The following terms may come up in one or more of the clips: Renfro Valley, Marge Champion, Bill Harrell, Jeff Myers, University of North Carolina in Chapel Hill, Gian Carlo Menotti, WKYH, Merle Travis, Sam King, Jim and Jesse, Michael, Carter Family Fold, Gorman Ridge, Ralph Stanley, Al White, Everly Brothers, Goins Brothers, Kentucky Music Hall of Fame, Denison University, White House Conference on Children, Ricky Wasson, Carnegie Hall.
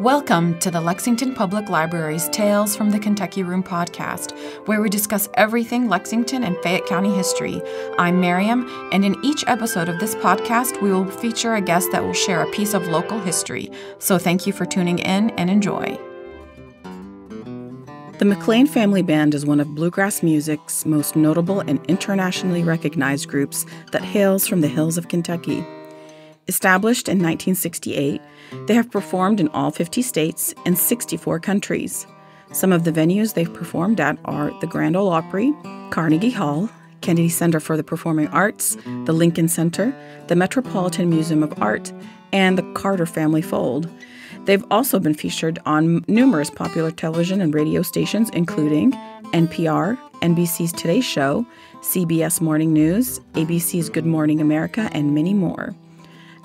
Welcome to the Lexington Public Library's Tales from the Kentucky Room podcast, where we discuss everything Lexington and Fayette County history. I'm Miriam, and in each episode of this podcast, we will feature a guest that will share a piece of local history. So thank you for tuning in and enjoy. The McLain Family Band is one of bluegrass music's most notable and internationally recognized groups that hails from the hills of Kentucky. Established in 1968, they have performed in all 50 states and 64 countries. Some of the venues they've performed at are the Grand Ole Opry, Carnegie Hall, Kennedy Center for the Performing Arts, the Lincoln Center, the Metropolitan Museum of Art, and the Carter Family Fold. They've also been featured on numerous popular television and radio stations, including NPR, NBC's Today Show, CBS Morning News, ABC's Good Morning America, and many more.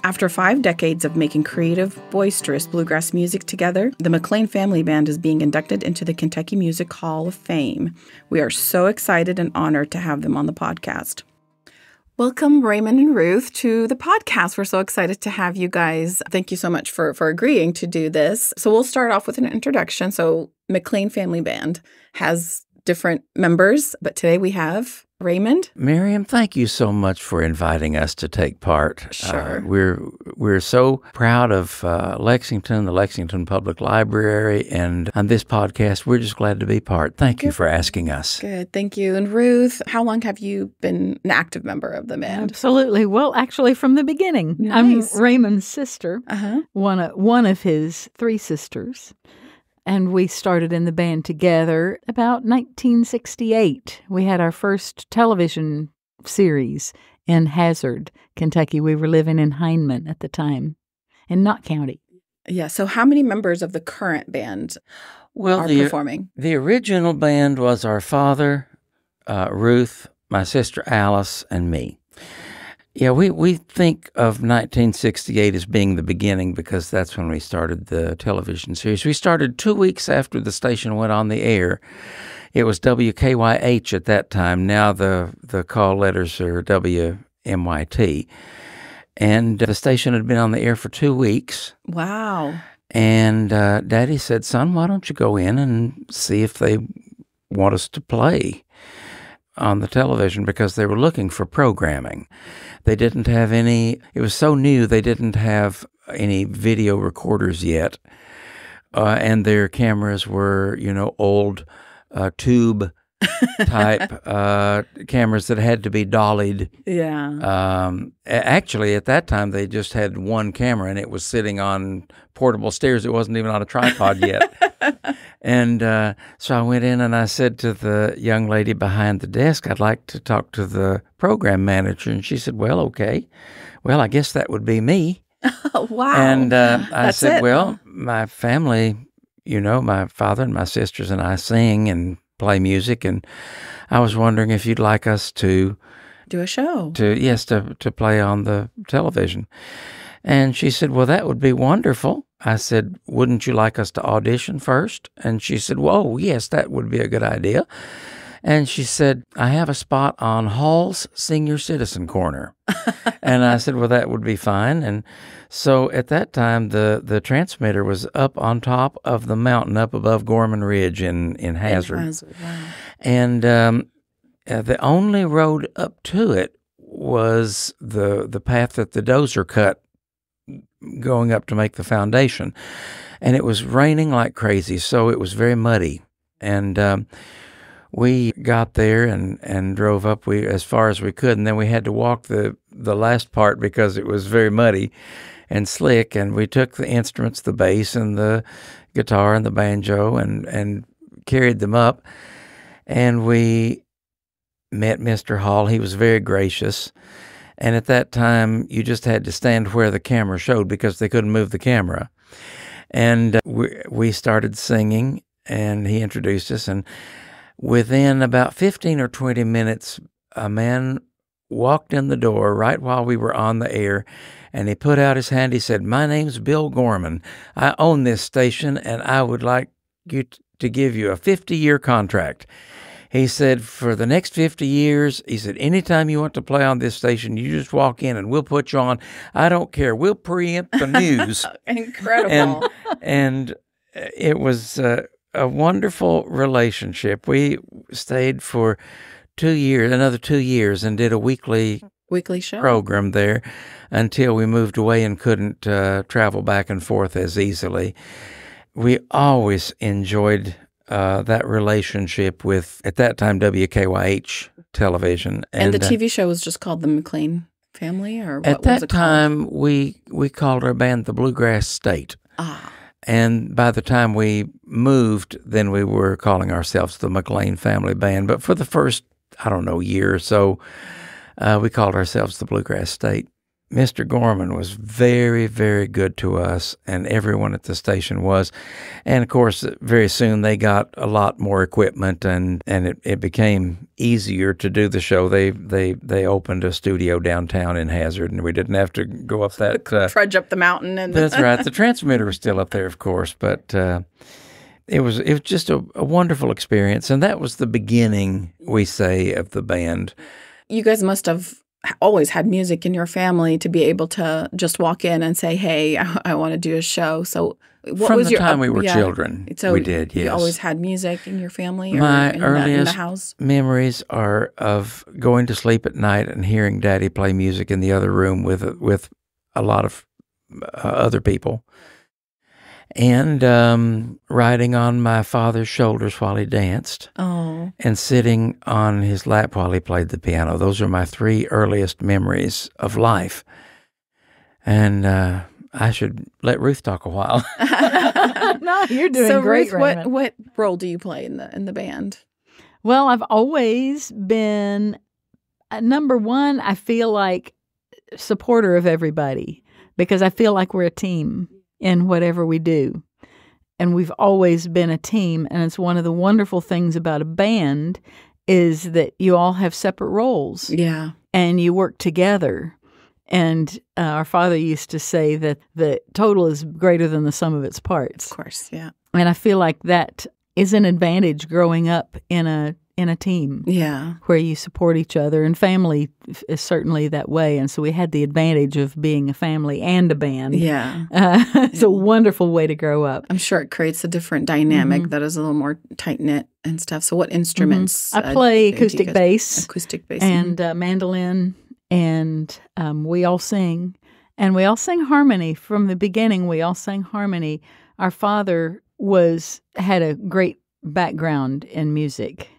After 5 decades of making creative, boisterous bluegrass music together, the McLain Family Band is being inducted into the Kentucky Music Hall of Fame. We are so excited and honored to have them on the podcast. Welcome, Raymond and Ruth, to the podcast. We're so excited to have you guys. Thank you so much for agreeing to do this. So we'll start off with an introduction. So McLain Family Band has different members, but today we have Raymond. Miriam, thank you so much for inviting us to take part. Sure. We're so proud of Lexington, the Lexington Public Library, and on this podcast, we're just glad to be part. Thank you for asking us. Good. Thank you. And Ruth, how long have you been an active member of the band? Absolutely. Well, actually, from the beginning. Nice. I'm Raymond's sister, one of his 3 sisters. And we started in the band together about 1968. We had our first television series in Hazard, Kentucky. We were living in Hindman at the time, in Knott County. Yeah, so how many members of the current band are performing? The original band was our father, Ruth, my sister Alice, and me. Yeah, we think of 1968 as being the beginning because that's when we started the television series. We started 2 weeks after the station went on the air. It was WKYH at that time. Now the call letters are WMYT. And the station had been on the air for 2 weeks. Wow. And Daddy said, "Son, why don't you go in and see if they want us to play on the television?" Because they were looking for programming. They didn't have any, it was so new, they didn't have any video recorders yet. And their cameras were, you know, old tube type cameras that had to be dollied. Yeah. Actually, at that time, they just had one camera and it was sitting on portable stairs. It wasn't even on a tripod yet. And so I went in and I said to the young lady behind the desk, "I'd like to talk to the program manager." And she said, "Well, okay. Well, I guess that would be me." Oh, wow. And I said, "Well, my family, you know, my father and my sisters and I sing and play music. And I was wondering if you'd like us to do a show." Yes, to play on the television. And she said, "Well, that would be wonderful." I said, "Wouldn't you like us to audition first?" And she said, "Whoa, yes, that would be a good idea." And she said, "I have a spot on Hall's Senior Citizen Corner." And I said, "Well, that would be fine." And so at that time, the transmitter was up on top of the mountain up above Gorman Ridge in Hazard. Wow. And the only road up to it was the path that the dozer cut going up to make the foundation. And it was raining like crazy, so it was very muddy. And we got there and drove up as far as we could, and then we had to walk the last part because it was very muddy and slick. And we took the instruments, the bass and the guitar and the banjo, and carried them up. And we met Mr. Hall. He was very gracious. And at that time, you just had to stand where the camera showed because they couldn't move the camera. And we started singing, and he introduced us. And within about 15 or 20 minutes, a man walked in the door right while we were on the air, and he put out his hand. He said, "My name's Bill Gorman. I own this station, and I would like to give you a 50-year contract. He said, for the next 50 years, he said, anytime you want to play on this station, you just walk in and we'll put you on. I don't care. We'll preempt the news. Incredible. And it was a wonderful relationship. We stayed for 2 years, another 2 years, and did a weekly show program there until we moved away and couldn't travel back and forth as easily. We always enjoyed that relationship with, at that time, WKYH television. And the TV show was just called The McLain Family? Or what at that was it time, we called our band The Bluegrass State. Ah. And by the time we moved, then we were calling ourselves The McLain Family Band. But for the first, I don't know, year or so, we called ourselves The Bluegrass State. Mr. Gorman was very, very good to us, and everyone at the station was. And, of course, very soon they got a lot more equipment, and it became easier to do the show. They opened a studio downtown in Hazard, and we didn't have to go up that... trudge up the mountain. And that's right. The transmitter was still up there, of course, but... It was just a wonderful experience, and that was the beginning, we say, of the band. You guys must have always had music in your family to be able to just walk in and say, hey, I want to do a show. So what From was the your time we were yeah, children, so we did, yes. You always had music in your family or My in earliest the house? Memories are of going to sleep at night and hearing Daddy play music in the other room with a lot of other people. And riding on my father's shoulders while he danced. Oh. And sitting on his lap while he played the piano. Those are my three earliest memories of life. And I should let Ruth talk a while. No, you're doing so great, Ruth, Raymond. What role do you play in the band? Well, I've always been, number one, I feel like supporter of everybody because I feel like we're a team in whatever we do. And we've always been a team, and it's one of the wonderful things about a band is that you all have separate roles. Yeah. And you work together. And our father used to say that the total is greater than the sum of its parts. Of course, yeah. And I feel like that is an advantage growing up in a team. Yeah. Where you support each other, and family is certainly that way. And so we had the advantage of being a family and a band. Yeah. It's a wonderful way to grow up. I'm sure it creates a different dynamic that is a little more tight-knit and stuff. So what instruments? I play acoustic bass. Acoustic bass. And mandolin. And we all sing. And we all sang harmony. From the beginning, we all sang harmony. Our father had a great background in music.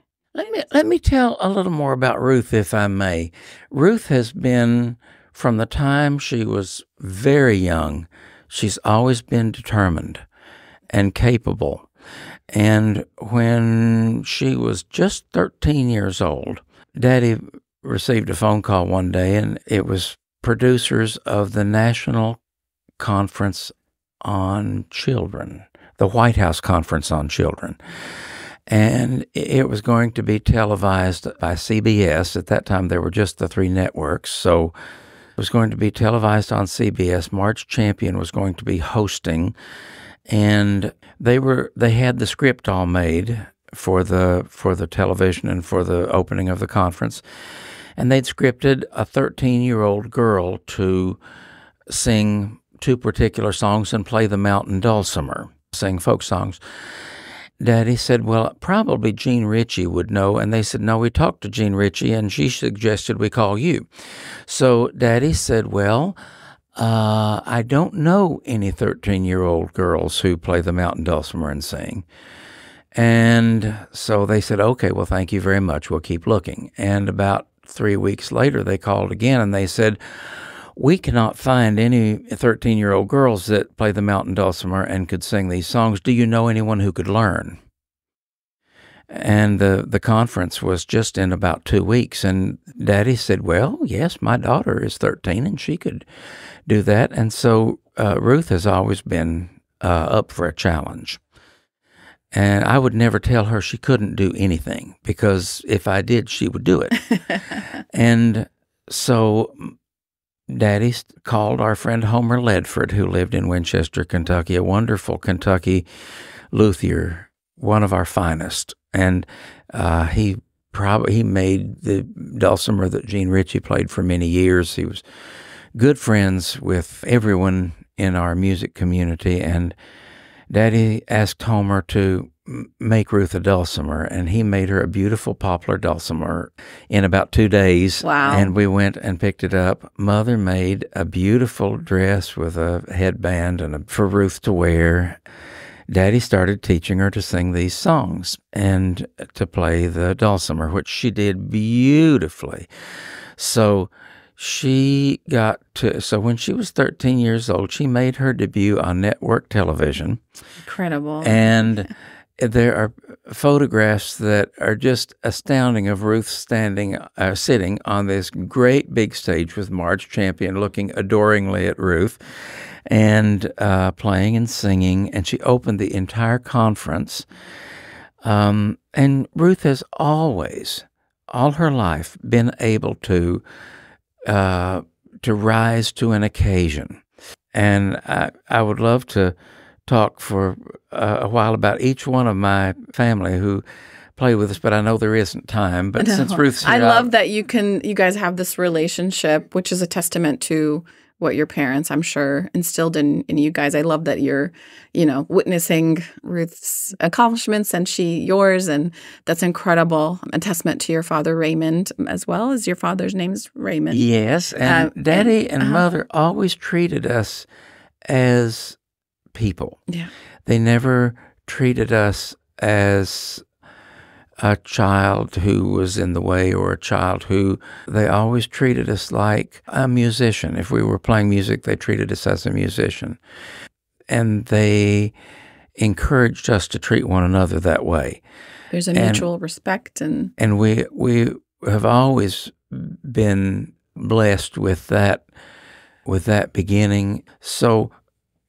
Let me tell a little more about Ruth, if I may. Ruth has been, from the time she was very young, she's always been determined and capable. And when she was just 13 years old, Daddy received a phone call one day, and it was producers of the National Conference on Children, the White House Conference on Children. And it was going to be televised by CBS. At that time, there were just the three networks. So it was going to be televised on CBS. Marge Champion was going to be hosting. And they had the script all made for the television and for the opening of the conference. And they'd scripted a 13-year-old girl to sing two particular songs and play the mountain dulcimer, sing folk songs. Daddy said, well, probably Jean Ritchie would know. And they said, no, we talked to Jean Ritchie, and she suggested we call you. So Daddy said, well, I don't know any 13-year-old girls who play the mountain dulcimer and sing. And so they said, okay, well, thank you very much. We'll keep looking. And about 3 weeks later, they called again, and they said, we cannot find any 13-year-old girls that play the mountain dulcimer and could sing these songs. Do you know anyone who could learn? And the conference was just in about 2 weeks, and Daddy said, well, yes, my daughter is 13, and she could do that. And so Ruth has always been up for a challenge. And I would never tell her she couldn't do anything, because if I did, she would do it. And so... Daddy called our friend Homer Ledford, who lived in Winchester, Kentucky, a wonderful Kentucky luthier one of our finest, and he made the dulcimer that Jean Ritchie played for many years. He was good friends with everyone in our music community, and Daddy asked Homer to make Ruth a dulcimer, and he made her a beautiful poplar dulcimer in about 2 days. Wow. And we went and picked it up. Mother made a beautiful dress with a headband and for Ruth to wear. Daddy started teaching her to sing these songs and to play the dulcimer, which she did beautifully. So she got to, so when she was 13 years old, she made her debut on network television. Incredible. And there are photographs that are just astounding of Ruth standing, sitting on this great big stage with Marge Champion looking adoringly at Ruth and playing and singing. And she opened the entire conference. And Ruth has always, all her life, been able to rise to an occasion. And I would love to talk for a while about each one of my family who play with us, but I know there isn't time. But no, since Ruth's here, I love that you guys have this relationship, which is a testament to what your parents, I'm sure, instilled in you guys. I love that you're, you know, witnessing Ruth's accomplishments and she yours, and that's incredible. A testament to your father, Raymond, as well, as your father's name is Raymond. Yes, and Daddy and Mother always treated us as people. Yeah. They never treated us as a child who was in the way or a child who, they always treated us like a musician. If we were playing music, they treated us as a musician. And they encouraged us to treat one another that way. There's a mutual respect. And we have always been blessed with that beginning. So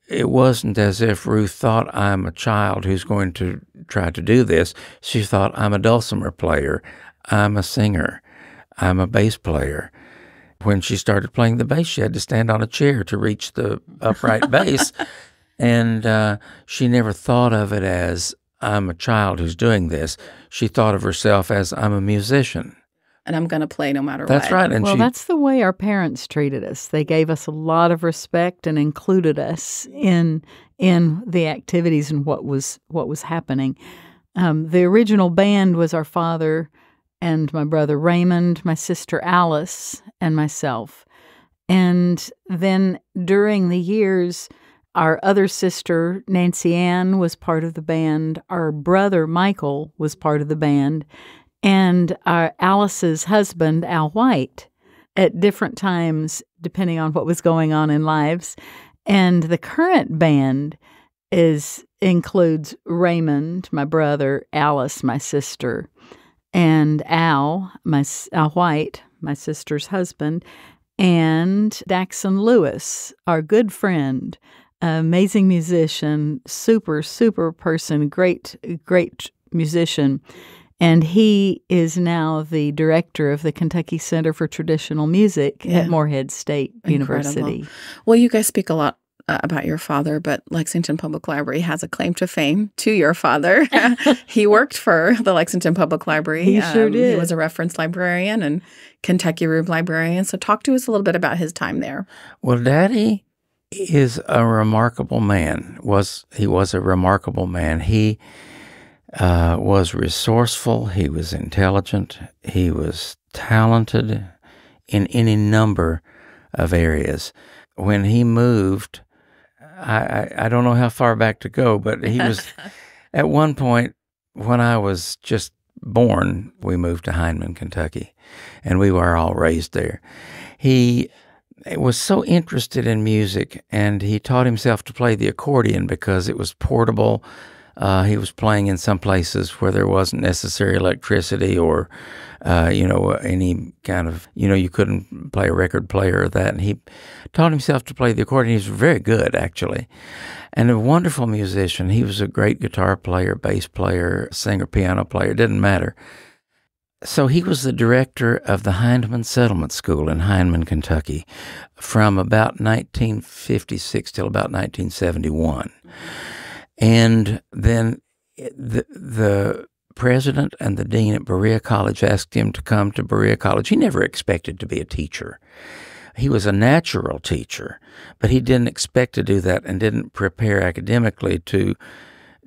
it wasn't as if Ruth thought, I'm a child who's going to try to do this. She thought, I'm a dulcimer player, I'm a singer, I'm a bass player. When she started playing the bass, she had to stand on a chair to reach the upright bass. And she never thought of it as, I'm a child who's doing this. She thought of herself as, I'm a musician, and I'm going to play no matter what. That's right. And well, that's the way our parents treated us. They gave us a lot of respect and included us in the activities and what was happening. The original band was our father and my brother Raymond, my sister Alice, and myself. And then during the years, our other sister, Nancy Ann, was part of the band. Our brother, Michael, was part of the band. And our Alice's husband, Al White, at different times, depending on what was going on in lives. And the current band includes Raymond, my brother, Alice, my sister, and Al White, my sister's husband, and Daxton Lewis, our good friend, amazing musician, super, super person, great, great musician. And he is now the director of the Kentucky Center for Traditional Music at Morehead State University. Well, you guys speak a lot about your father, but Lexington Public Library has a claim to fame to your father. He worked for the Lexington Public Library. He sure did. He was a reference librarian and Kentucky Room librarian. So talk to us a little bit about his time there. Well, Daddy is a remarkable man. He was a remarkable man. He was resourceful, he was intelligent, he was talented in any number of areas. When he moved, I don't know how far back to go, but he was, at one point, when I was just born, we moved to Hindman, Kentucky, and we were all raised there. He was so interested in music, and he taught himself to play the accordion because it was portable. He was playing in some places where there wasn't necessary electricity or, you know, any kind of, you know, you couldn't play a record player or that. And he taught himself to play the accordion. He was very good, actually, and a wonderful musician. He was a great guitar player, bass player, singer, piano player, it didn't matter. So he was the director of the Hindman Settlement School in Hindman, Kentucky, from about 1956 till about 1971. And then the president and the dean at Berea College asked him to come to Berea College. He never expected to be a teacher. He was a natural teacher, but he didn't expect to do that and didn't prepare academically to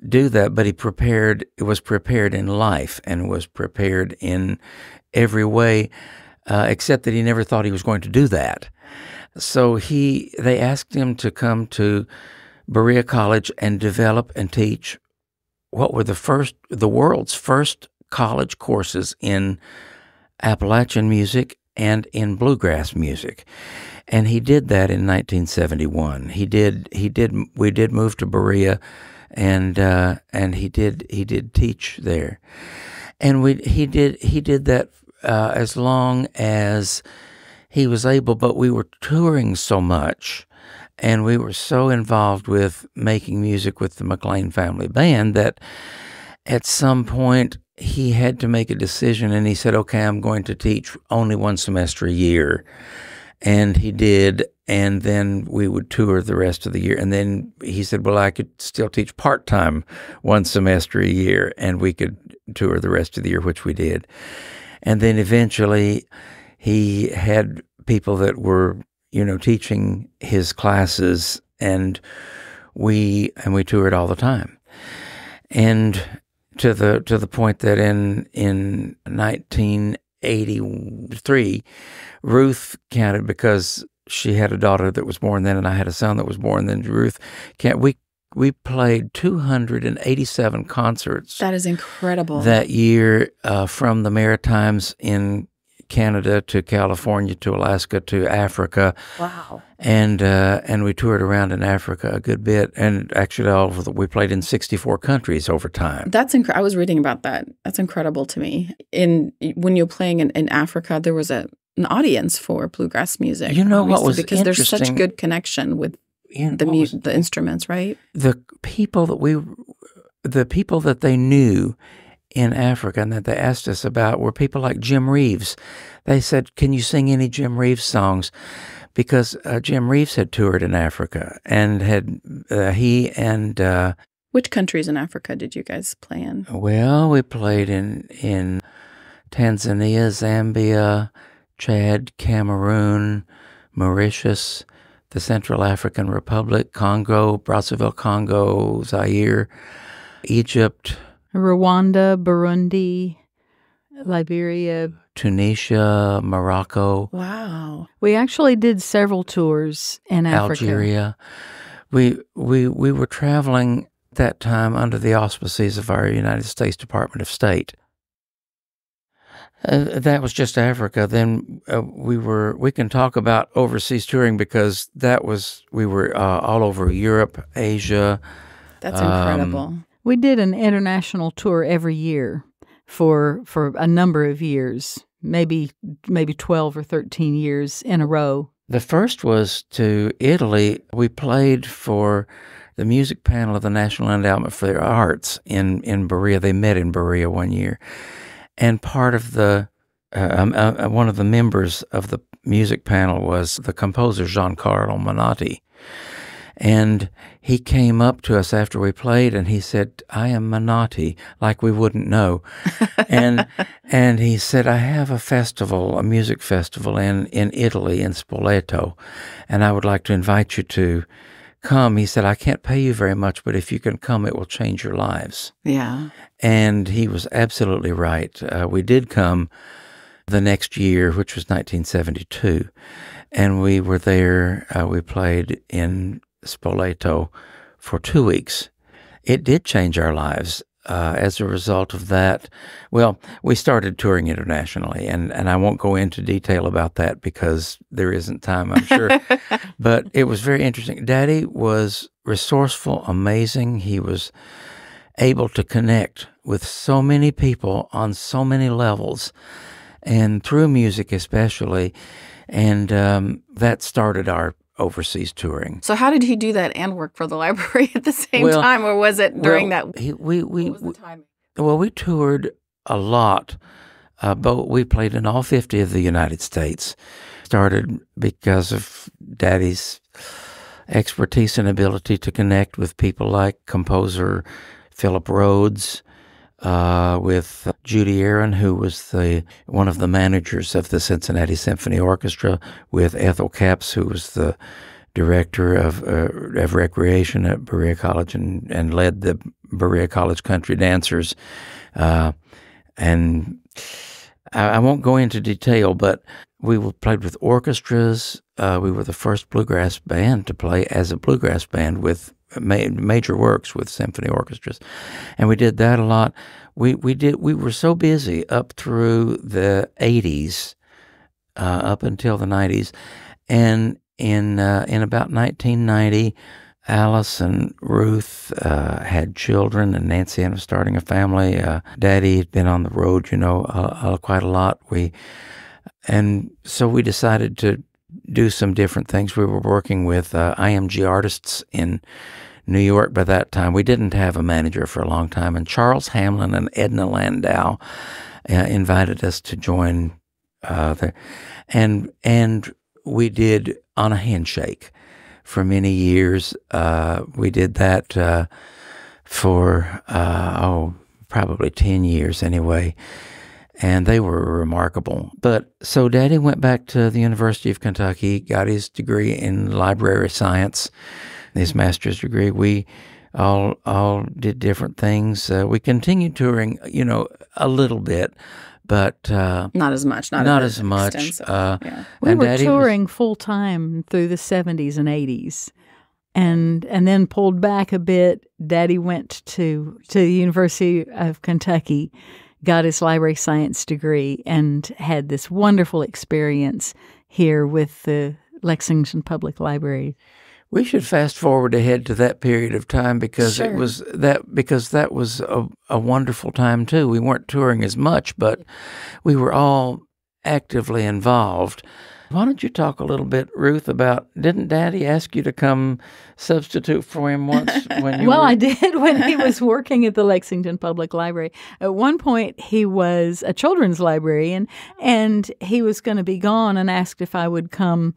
do that, but he prepared, was prepared in life and was prepared in every way, except that he never thought he was going to do that. So they asked him to come to Berea College and develop and teach what were the world's first college courses in Appalachian music and in bluegrass music. And he did that in 1971. We did move to Berea, and he did teach there. And he did that as long as he was able, but we were touring so much and we were so involved with making music with the McLain Family Band that at some point he had to make a decision, and he said, okay, I'm going to teach only one semester a year. And he did, and then we would tour the rest of the year. And then he said, well, I could still teach part-time one semester a year, and we could tour the rest of the year, which we did. And then eventually he had people that were, you know, teaching his classes, and we toured all the time. And to the point that in 1983, Ruth counted, because she had a daughter that was born then, and I had a son that was born then. Ruth counted. We played 287 concerts. That is incredible. That year, from the Maritimes in Canada to California to Alaska to Africa. Wow. And we toured around in Africa a good bit, and actually all over we played in 64 countries over time. That's incredible. I was reading about that. That's incredible to me. When you're playing in Africa, there was an audience for bluegrass music. You know what was interesting? Because there's such good connection with the instruments, right? The people that they knew in Africa and that they asked us about were people like Jim Reeves. They said, can you sing any Jim Reeves songs? Because Jim Reeves had toured in Africa and had Which countries in Africa did you guys play in? Well, we played in Tanzania, Zambia, Chad, Cameroon, Mauritius, the Central African Republic, Congo, Brazzaville, Congo, Zaire, Egypt, Rwanda, Burundi, Liberia, Tunisia, Morocco. Wow. We actually did several tours in Africa. Algeria. We were traveling at that time under the auspices of our United States Department of State. That was just Africa. Then we can talk about overseas touring, because we were all over Europe, Asia. That's incredible. We did an international tour every year for a number of years, maybe 12 or 13 years in a row. The first was to Italy. We played for the music panel of the National Endowment for the Arts in Berea. They met in Berea one year. And part of the one of the members of the music panel was the composer Gian Carlo Menotti. And he came up to us after we played, and he said, I am Menotti, like we wouldn't know. and he said, I have a music festival in Italy, in Spoleto, and I would like to invite you to come. He said, I can't pay you very much, but if you can come, it will change your lives. Yeah. And he was absolutely right. We did come the next year, which was 1972, and we were there. We played in Spoleto for 2 weeks. It did change our lives as a result of that. Well, we started touring internationally, and I won't go into detail about that because there isn't time, I'm sure. But it was very interesting. Daddy was resourceful, amazing. He was able to connect with so many people on so many levels, and through music especially, and that started our overseas touring. So how did he do that and work for the library at the same time, or was it during that? What was the timing? Well, we toured a lot, but we played in all 50 of the United States. Started because of Daddy's expertise and ability to connect with people like composer Philip Rhodes, with Judy Aaron, who was one of the managers of the Cincinnati Symphony Orchestra, with Ethel Capps, who was the director of recreation at Berea College and led the Berea College Country Dancers. And I won't go into detail, but we played with orchestras. We were the first bluegrass band to play as a bluegrass band with major works with symphony orchestras, and we did that a lot. We were so busy up through the 80s, up until the 90s, and in about 1990, Alice and Ruth had children, and Nancy Ann was starting a family. Daddy had been on the road, quite a lot. So we decided to do some different things. We were working with IMG artists in New York by that time. We didn't have a manager for a long time, and Charles Hamlin and Edna Landau invited us to join there. And we did On a Handshake for many years. We did that for, probably 10 years anyway. And they were remarkable. But so Daddy went back to the University of Kentucky, got his degree in library science, his master's degree. We all did different things. We continued touring, a little bit, but not as much. Not as much. We were touring full time through the 70s and 80s. And then pulled back a bit. Daddy went to the University of Kentucky, got his library science degree, and had this wonderful experience here with the Lexington Public Library. We should fast forward ahead to that period of time, because sure, that was a wonderful time too. We weren't touring as much, but we were all actively involved. Why don't you talk a little bit, Ruth, about, didn't Daddy ask you to come substitute for him once? When you well, I did when he was working at the Lexington Public Library. At one point, he was a children's librarian, and he was going to be gone and asked if I would come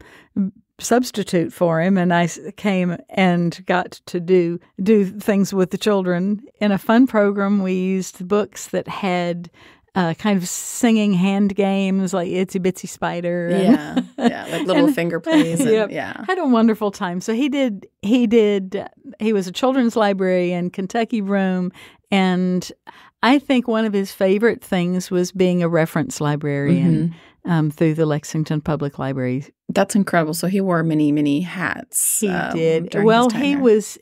substitute for him, and I came and got to do things with the children. In a fun program, we used books that had kind of singing hand games like Itsy Bitsy Spider. And, like Little Finger Plays. Had a wonderful time. So he was a children's librarian, Kentucky Room, and I think one of his favorite things was being a reference librarian through the Lexington Public Library. That's incredible. So he wore many, many hats. He did. Well, he was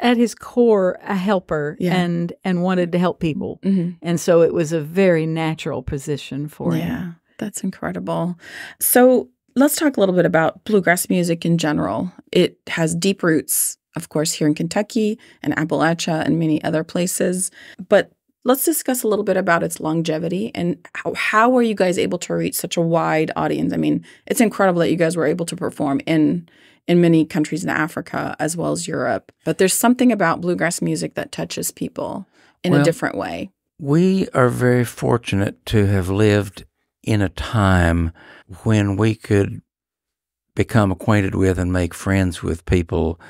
at his core a helper, and wanted to help people. And so it was a very natural position for him. Yeah, that's incredible. So let's talk a little bit about bluegrass music in general. It has deep roots, of course, here in Kentucky and Appalachia and many other places, but let's discuss a little bit about its longevity and how were you guys able to reach such a wide audience? I mean, it's incredible that you guys were able to perform in many countries in Africa as well as Europe. But there's something about bluegrass music that touches people in a different way. We are very fortunate to have lived in a time when we could become acquainted with and make friends with people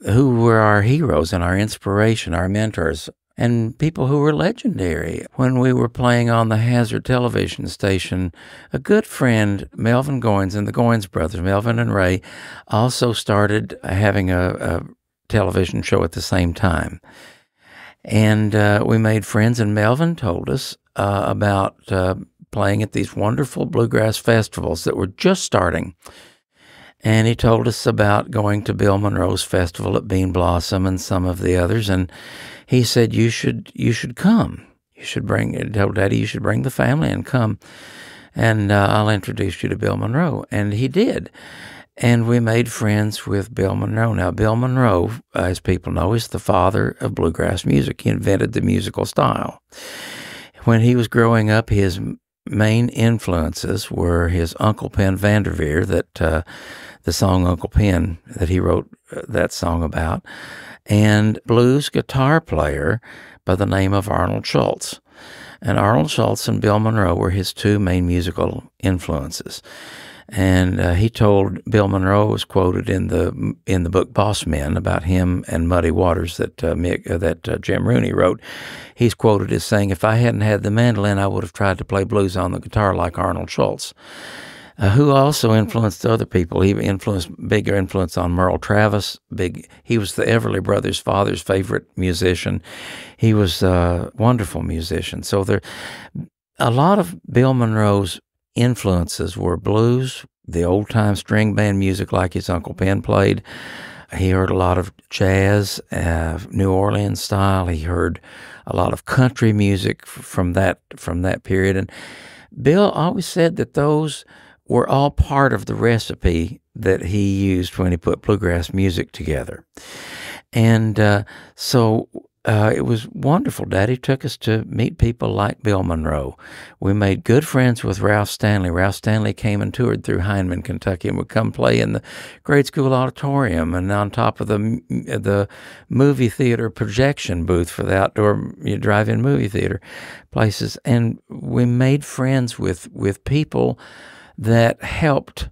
who were our heroes and our inspiration, our mentors, and people who were legendary. When we were playing on the Hazard television station, a good friend, Melvin Goins and the Goins brothers, Melvin and Ray, also started having a television show at the same time. And we made friends, and Melvin told us about playing at these wonderful bluegrass festivals that were just starting. And he told us about going to Bill Monroe's festival at Bean Blossom and some of the others. And he said, you should come. You should told Daddy, you should bring the family and come. And I'll introduce you to Bill Monroe. And he did. And we made friends with Bill Monroe. Now, Bill Monroe, as people know, is the father of bluegrass music. He invented the musical style. When he was growing up, his main influences were his Uncle Pen Vanderveer, the song Uncle Pen that he wrote that song about, and blues guitar player by the name of Arnold Schultz. And Arnold Schultz and Bill Monroe were his two main musical influences. And he told, Bill Monroe was quoted in the book Boss Men about him and Muddy Waters that Jim Rooney wrote. He's quoted as saying, "If I hadn't had the mandolin, I would have tried to play blues on the guitar like Arnold Schultz," who also influenced other people. He influenced bigger influence on Merle Travis. He was the Everly Brothers' father's favorite musician. He was a wonderful musician. So there, a lot of Bill Monroe's influences were blues, the old-time string band music like his Uncle Penn played. He heard a lot of jazz, New Orleans style. He heard a lot of country music from that period. And Bill always said that those were all part of the recipe that he used when he put bluegrass music together. And it was wonderful. Daddy took us to meet people like Bill Monroe. We made good friends with Ralph Stanley. Ralph Stanley came and toured through Hindman, Kentucky, and would come play in the grade school auditorium and on top of the movie theater projection booth for the outdoor drive-in movie theater places. And we made friends with people that helped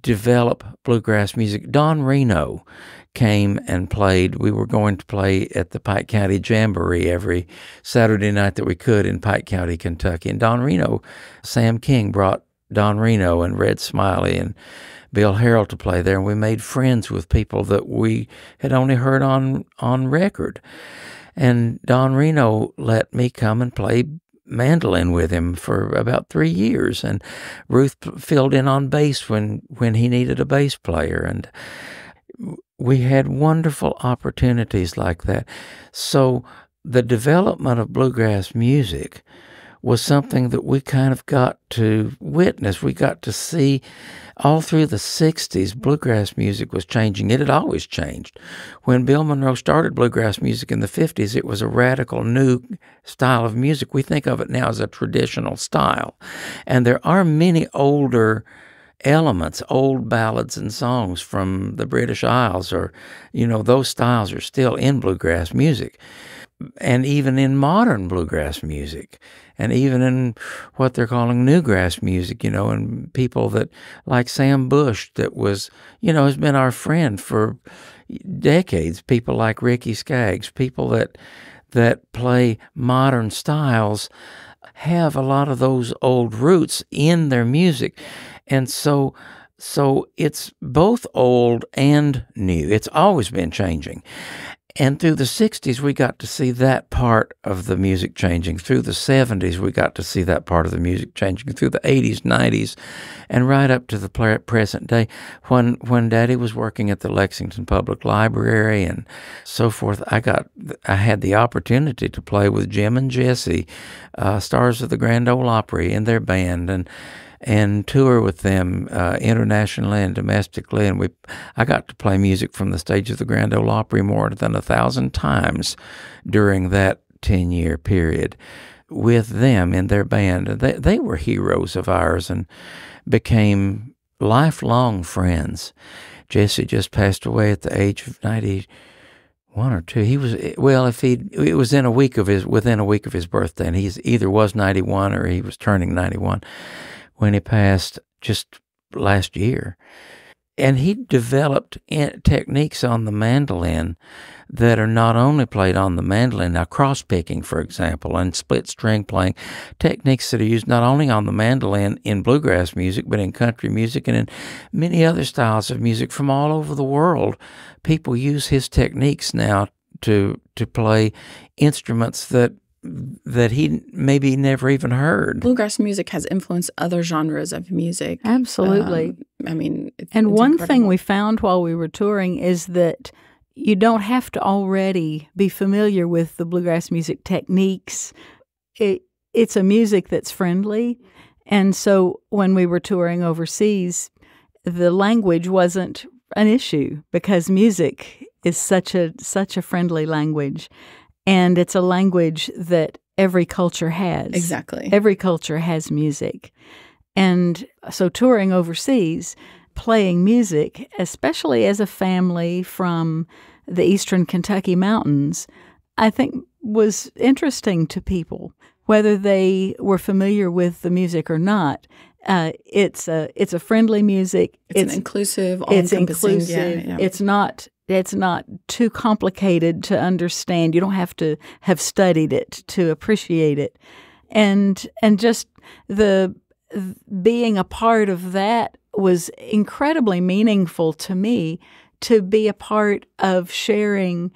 develop bluegrass music. Don Reno came and played. We were going to play at the Pike County Jamboree every Saturday night that we could in Pike County, Kentucky. And Don Reno, Sam King brought Don Reno and Red Smiley and Bill Harrell to play there. And we made friends with people that we had only heard on record. And Don Reno let me come and play mandolin with him for about 3 years, and Ruth filled in on bass when he needed a bass player, and we had wonderful opportunities like that. So the development of bluegrass music was something that we kind of got to witness. We got to see all through the 60s, bluegrass music was changing. It had always changed. When Bill Monroe started bluegrass music in the 50s, it was a radical new style of music. We think of it now as a traditional style. And there are many older elements, old ballads and songs from the British Isles, or, you know, those styles are still in bluegrass music. And even in modern bluegrass music, and even in what they're calling newgrass music, you know, and people that, like Sam Bush, that was, you know, has been our friend for decades, people like Ricky Skaggs, people that play modern styles have a lot of those old roots in their music. And so it's both old and new. It's always been changing. And through the 60s, we got to see that part of the music changing. Through the 70s, we got to see that part of the music changing. Through the 80s, 90s, and right up to the present day, when Daddy was working at the Lexington Public Library and so forth, I had the opportunity to play with Jim and Jesse, stars of the Grand Ole Opry, and their band, and tour with them internationally and domestically. And I got to play music from the stage of the Grand Ole Opry more than 1,000 times during that 10-year period with them in their band. They were heroes of ours and became lifelong friends. Jesse just passed away at the age of 91 or 2. He was, well, it was within a week of his birthday, and he either was 91 or he was turning 91. When he passed just last year. And he developed techniques on the mandolin that are not only played on the mandolin, now cross-picking, for example, and split-string playing, techniques that are used not only on the mandolin in bluegrass music, but in country music and in many other styles of music from all over the world. People use his techniques now to play instruments that he maybe never even heard. Bluegrass music has influenced other genres of music. Absolutely. I mean, and one thing we found while we were touring is that you don't have to already be familiar with the bluegrass music techniques. It's a music that's friendly. And so when we were touring overseas, the language wasn't an issue because music is such a friendly language. And it's a language that every culture has. Exactly. Every culture has music. And so touring overseas, playing music, especially as a family from the eastern Kentucky mountains, I think was interesting to people. Whether they were familiar with the music or not, It's a friendly music. It's an inclusive, all-encompassing. It's inclusive. Yeah, yeah. It's not too complicated to understand. You don't have to have studied it to appreciate it. And just the being a part of that was incredibly meaningful to me, to be a part of sharing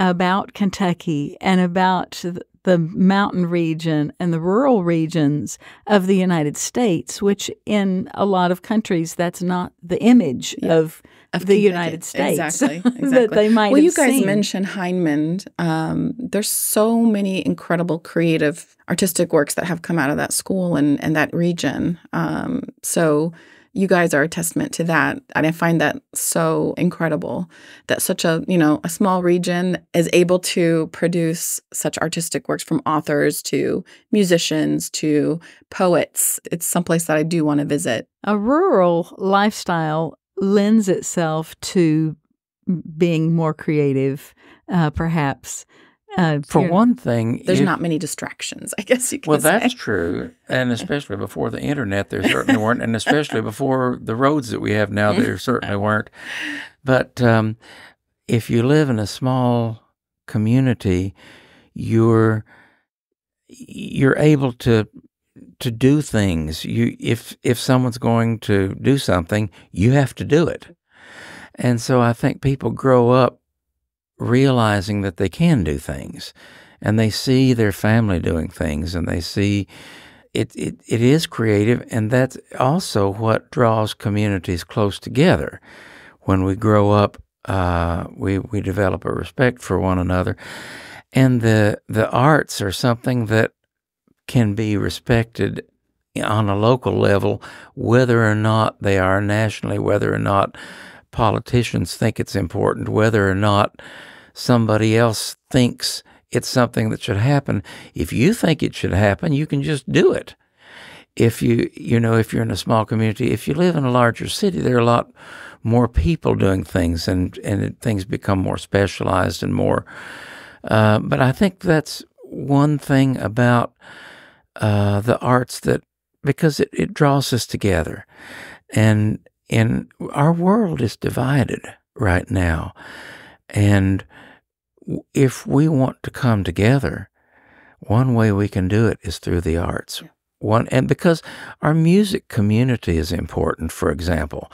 about Kentucky and about the mountain region and the rural regions of the United States, which in a lot of countries, that's not the image of the United States. Exactly. That they might have seen. Well, you guys mentioned Hindman. There's so many incredible creative artistic works that have come out of that school and that region. So you guys are a testament to that. And I find that so incredible that such a, a small region is able to produce such artistic works, from authors to musicians to poets. It's someplace that I do want to visit. A rural lifestyle lends itself to being more creative, perhaps. For one thing, there's not many distractions, I guess you could say. Well, that's true. And especially before the internet, there certainly weren't. And especially before the roads that we have now, there certainly weren't. But if you live in a small community, you're able to do things. If someone's going to do something, you have to do it. And so I think people grow up realizing that they can do things, and they see their family doing things, and they see it is creative. And that's also what draws communities close together. When we grow up, we develop a respect for one another, and the arts are something that can be respected on a local level, whether or not they are nationally, whether or not politicians think it's important, whether or not somebody else thinks it's something that should happen. If you think it should happen, you can just do it. If if you're in a small community, if you live in a larger city, there are a lot more people doing things, and things become more specialized and more. But I think that's one thing about the arts, that because it draws us together. And our world is divided right now. And if we want to come together, one way we can do it is through the arts. And because our music community is important, for example.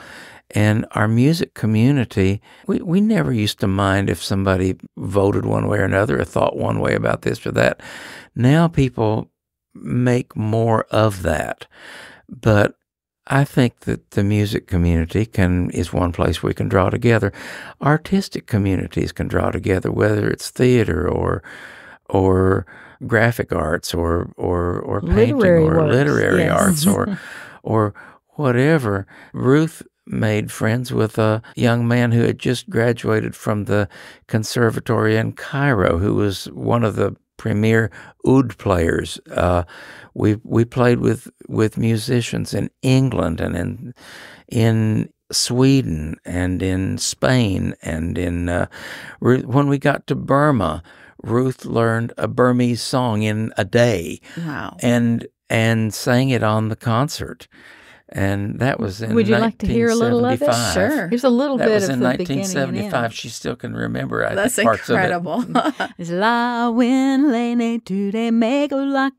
And our music community, we never used to mind if somebody voted one way or another or thought one way about this or that. Now people make more of that. But I think that the music community is one place we can draw together. Artistic communities can draw together, whether it's theater or graphic arts or painting or literary arts or whatever. Ruth made friends with a young man who had just graduated from the conservatory in Cairo, who was one of the premier oud players. We played with musicians in England and in Sweden and in Spain and in when we got to Burma, Ruth learned a Burmese song in a day. Wow! And sang it on the concert, and that was in. Would you like to hear a little of it? Sure. Here's a little bit of the beginning. That was in 1975. She still can remember. That's incredible. It's la win lene tu de mego lacque,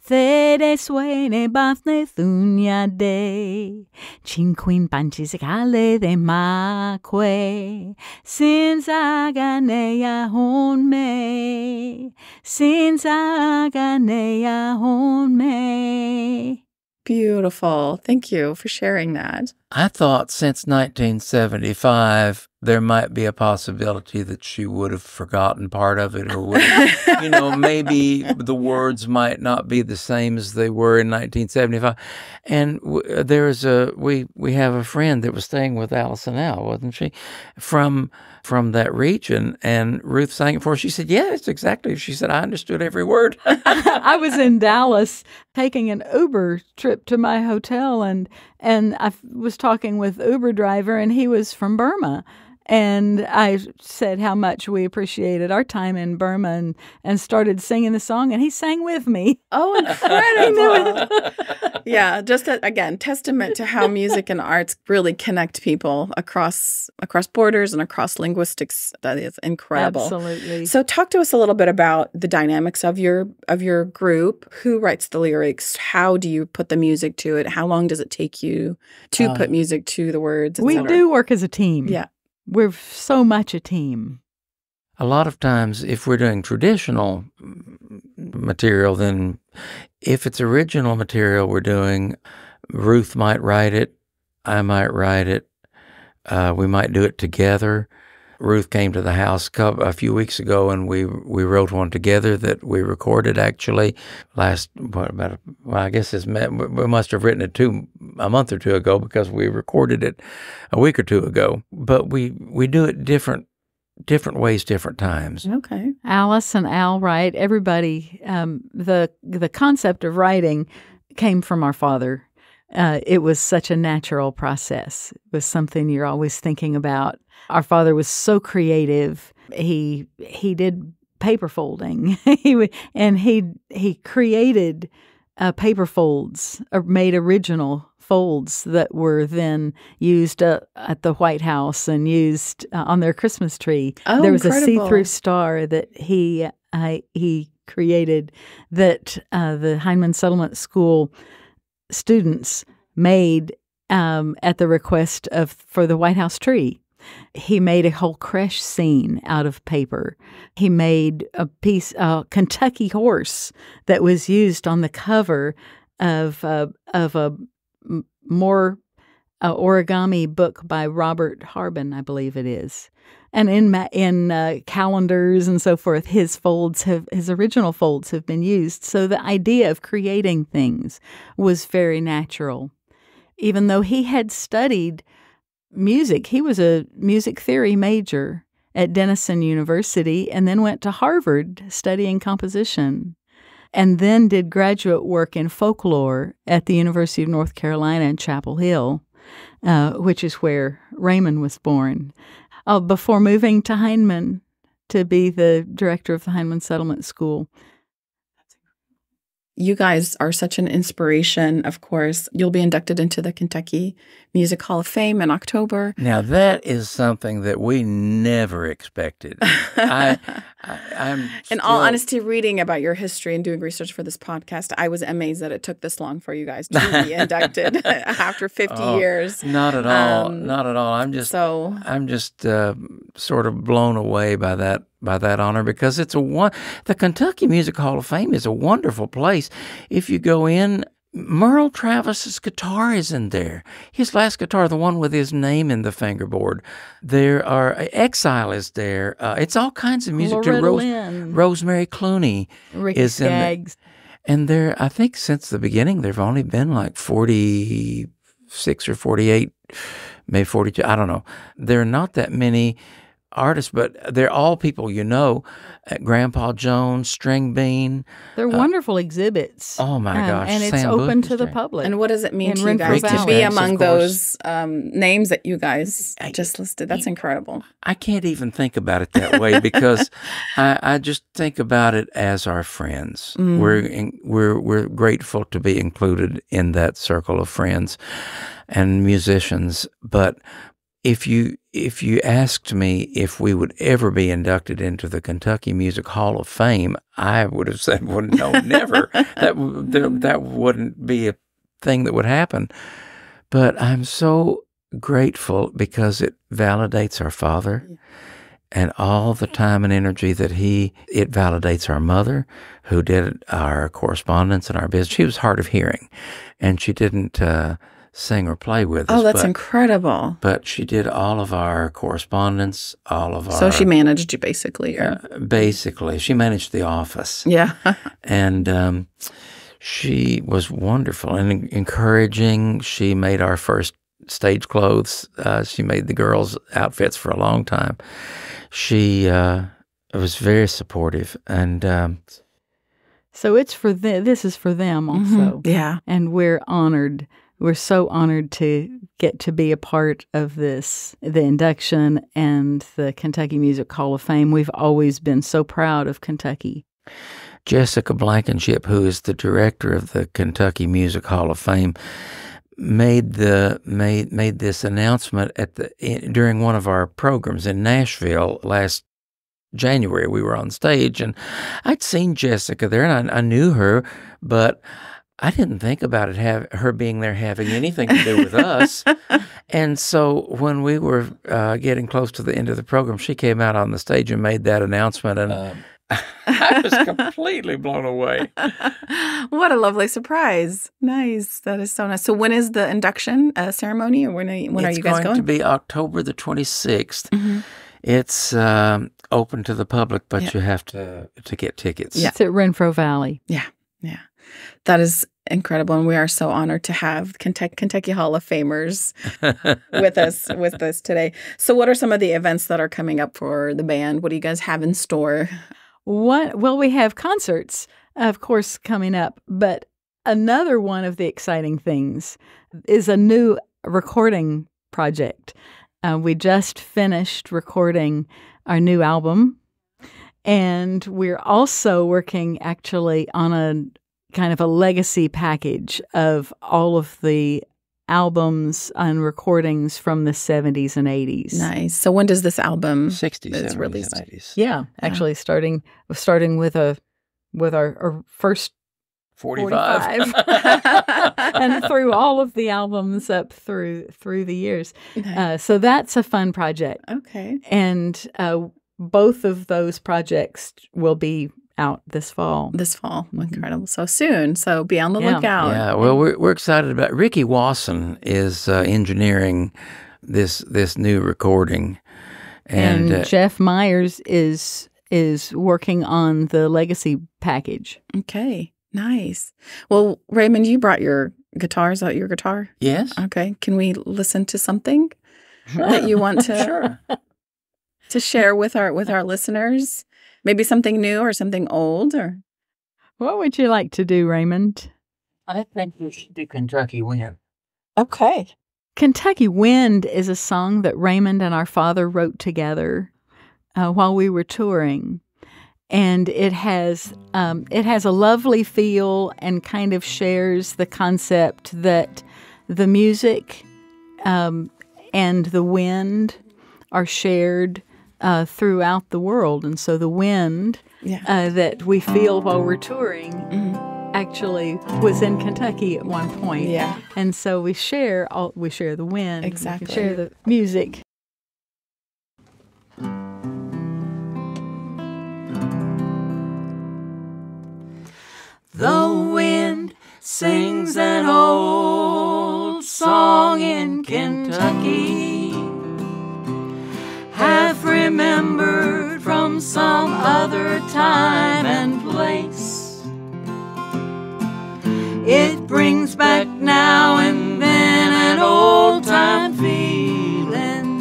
se de suene basne thunya de, cinquin panchis cale de maque, since aganea hon me, since aganea hon me. Beautiful. Thank you for sharing that. I thought since 1975, there might be a possibility that she would have forgotten part of it, or would have, maybe the words might not be the same as they were in 1975. And we have a friend that was staying with Alice and Al, wasn't she, from that region? And Ruth sang it for her. She said, "Yeah, it's exactly." She said, "I understood every word." I was in Dallas taking an Uber trip to my hotel, and I was talking with Uber driver, and he was from Burma. And I said how much we appreciated our time in Burma and started singing the song, and he sang with me. Oh, incredible. Yeah, just again, testament to how music and arts really connect people across borders and across linguistics. That is incredible. Absolutely. So talk to us a little bit about the dynamics of your group. Who writes the lyrics? How do you put the music to it? How long does it take you to put music to the words, etc.? We do work as a team. Yeah. We're so much a team. A lot of times, if we're doing traditional material, then if it's original material we're doing, Ruth might write it, I might write it, we might do it together. Ruth came to the house a few weeks ago, and we wrote one together that we recorded, actually, we must have written it a month or two ago, because we recorded it a week or two ago. But we do it different ways, different times. Okay. Alice and Al White, everybody, the concept of writing came from our father. It was such a natural process. It was something you're always thinking about. Our father was so creative. He did paper folding, and he created paper folds, or made original folds that were then used at the White House and used on their Christmas tree. Oh, there was incredible. A see-through star that he created that the Hindman Settlement School students made at the request for the White House tree. He made a whole creche scene out of paper. He made a Kentucky horse that was used on the cover of a more origami book by Robert Harbin, I believe it is. And in calendars and so forth, his original folds have been used. So the idea of creating things was very natural. Even though he had studied music, he was a music theory major at Denison University, and then went to Harvard studying composition, and then did graduate work in folklore at the University of North Carolina in Chapel Hill, which is where Raymond was born. Before moving to Hindman to be the director of the Hindman Settlement School. You guys are such an inspiration, of course. You'll be inducted into the Kentucky Music Hall of Fame in October. Now, that is something that we never expected. In all honesty, reading about your history and doing research for this podcast, I was amazed that it took this long for you guys to be inducted after 50 years. Not at all. Not at all. I'm just sort of blown away by that. By that honor, because it's the Kentucky Music Hall of Fame is a wonderful place. If you go in, Merle Travis's guitar is in there. His last guitar, the one with his name in the fingerboard. There are Exile is there. It's all kinds of music. Rosemary Clooney Ricky is in Skaggs. And there, I think since the beginning, there've only been like 46 or 48, maybe 42. I don't know. There are not that many artists, but they're all people you know. Grandpa Jones, String Bean. They're wonderful exhibits. Oh my gosh. And it's open to the public. And what does it mean to you guys to be among those names that you guys just listed? That's incredible. I can't even think about it that way, because I just think about it as our friends. Mm. We're grateful to be included in that circle of friends and musicians. But if you asked me if we would ever be inducted into the Kentucky Music Hall of Fame, I would have said, well, no, never. That wouldn't be a thing that would happen. But I'm so grateful, because it validates our father and all the time and energy that it validates our mother, who did our correspondence and our business. She was hard of hearing, and she didn't sing or play with us. Oh, that's incredible. But she did all of our correspondence, So she managed you, basically. Basically. She managed the office. Yeah. And she was wonderful and encouraging. She made our first stage clothes. She made the girls' outfits for a long time. She was very supportive. And so this is for them also. Mm-hmm. Yeah. And we're honored We're so honored to get to be a part of this, the induction and the Kentucky Music Hall of Fame. We've always been so proud of Kentucky. Jessica Blankenship, who is the director of the Kentucky Music Hall of Fame, made this announcement at during one of our programs in Nashville last January. We were on stage, and I'd seen Jessica there, and I knew her, but I didn't think about it, her being there having anything to do with us. And so when we were getting close to the end of the program, she came out on the stage and made that announcement, and I was completely blown away. What a lovely surprise. Nice. That is so nice. So when is the induction ceremony, or when are you guys going? It's going to be October the 26th. Mm-hmm. It's open to the public, but you have to get tickets. Yeah. It's at Renfro Valley. Yeah, yeah. That is incredible, and we are so honored to have Kentucky Hall of Famers with us today. So what are some of the events that are coming up for the band? What do you guys have in store? Well, we have concerts, of course, coming up, but another one of the exciting things is a new recording project. We just finished recording our new album, and we're also working actually on a kind of a legacy package of all of the albums and recordings from the 70s and 80s. Nice. So when does this album 60s, is released? 70s and 80s. Yeah, actually starting with our first 45. And through all of the albums up through the years. Nice. So that's a fun project. Okay. And both of those projects will be out this fall. This fall. Incredible. Mm-hmm. So soon. So be on the lookout. Yeah. Well, we're excited about it. Ricky Wasson is engineering this new recording. And Jeff Myers is working on the legacy package. Okay. Nice. Well, Raymond, you brought your guitar. Is that your guitar? Yes. Okay. Can we listen to something that you want to to share with our listeners? Maybe something new or something old, or what would you like to do, Raymond? I think we should do Kentucky Wind. Okay. Kentucky Wind is a song that Raymond and our father wrote together while we were touring, and it has a lovely feel and kind of shares the concept that the music and the wind are shared throughout the world. And so the wind that we feel while we're touring actually was in Kentucky at one point. Yeah. And so we share the wind. Exactly. We share the music. The wind sings an old song in Kentucky, half remembered from some other time and place. It brings back now and then an old-time feeling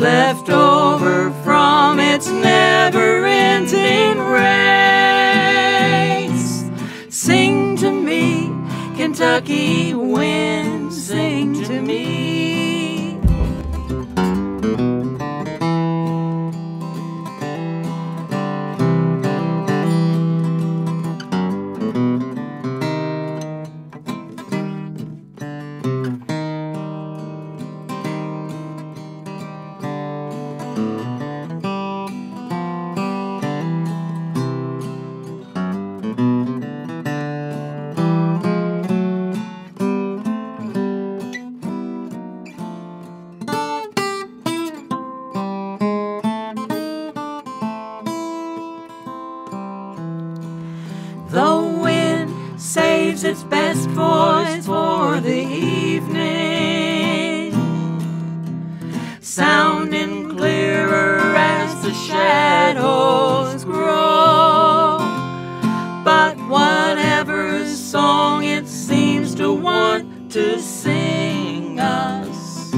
left over from its never-ending race. Sing to me, Kentucky wind, sing to me. Its best voice for the evening, sounding clearer as the shadows grow. But whatever song it seems to want to sing us,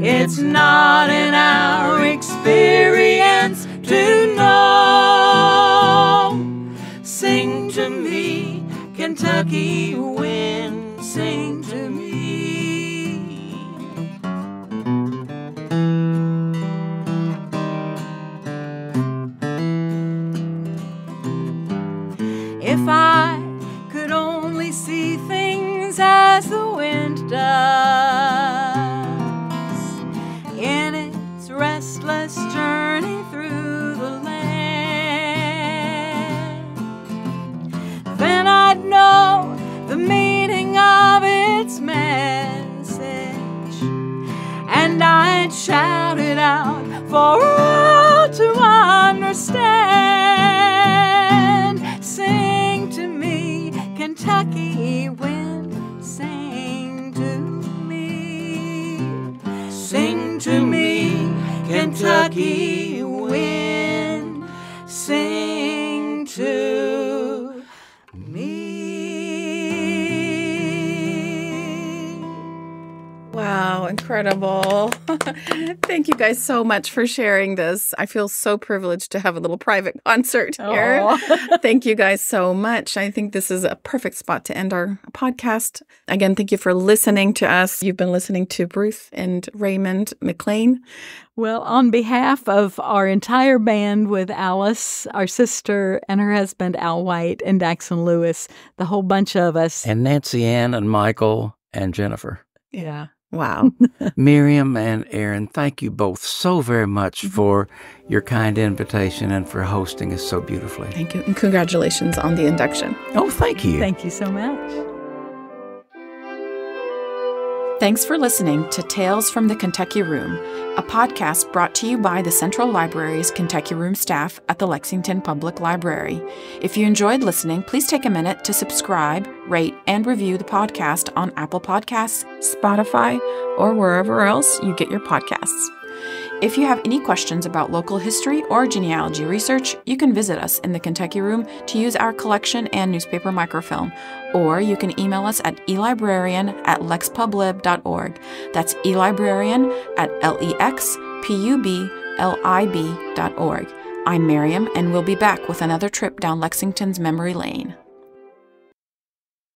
it's not in our experience to know. Sing to me, Kentucky wind. sing to me. If I could only see things as the wind does in its restless journey through the land, then I'd know the meaning of its message, and I'd shout it out for all to understand. Sing to me, Kentucky wind, sing to me. Sing to me, Kentucky wind, sing to me. Wow, incredible. Thank you guys so much for sharing this. I feel so privileged to have a little private concert here. Thank you guys so much. I think this is a perfect spot to end our podcast. Again, thank you for listening to us. You've been listening to Ruth and Raymond McLain. Well, on behalf of our entire band with Alice, our sister, and her husband, Al White, and Daxton Lewis, the whole bunch of us. And Nancy Ann and Michael and Jennifer. Yeah. Wow. Miriam and Aaron, thank you both so very much for your kind invitation and for hosting us so beautifully. Thank you. And congratulations on the induction. Oh, thank you. Thank you so much. Thanks for listening to Tales from the Kentucky Room, a podcast brought to you by the Central Library's Kentucky Room staff at the Lexington Public Library. If you enjoyed listening, please take a minute to subscribe, rate, and review the podcast on Apple Podcasts, Spotify, or wherever else you get your podcasts. If you have any questions about local history or genealogy research, you can visit us in the Kentucky Room to use our collection and newspaper microfilm, or you can email us at elibrarian@lexpublib.org. That's elibrarian@lexpublib.org. I'm Miriam, and we'll be back with another trip down Lexington's memory lane.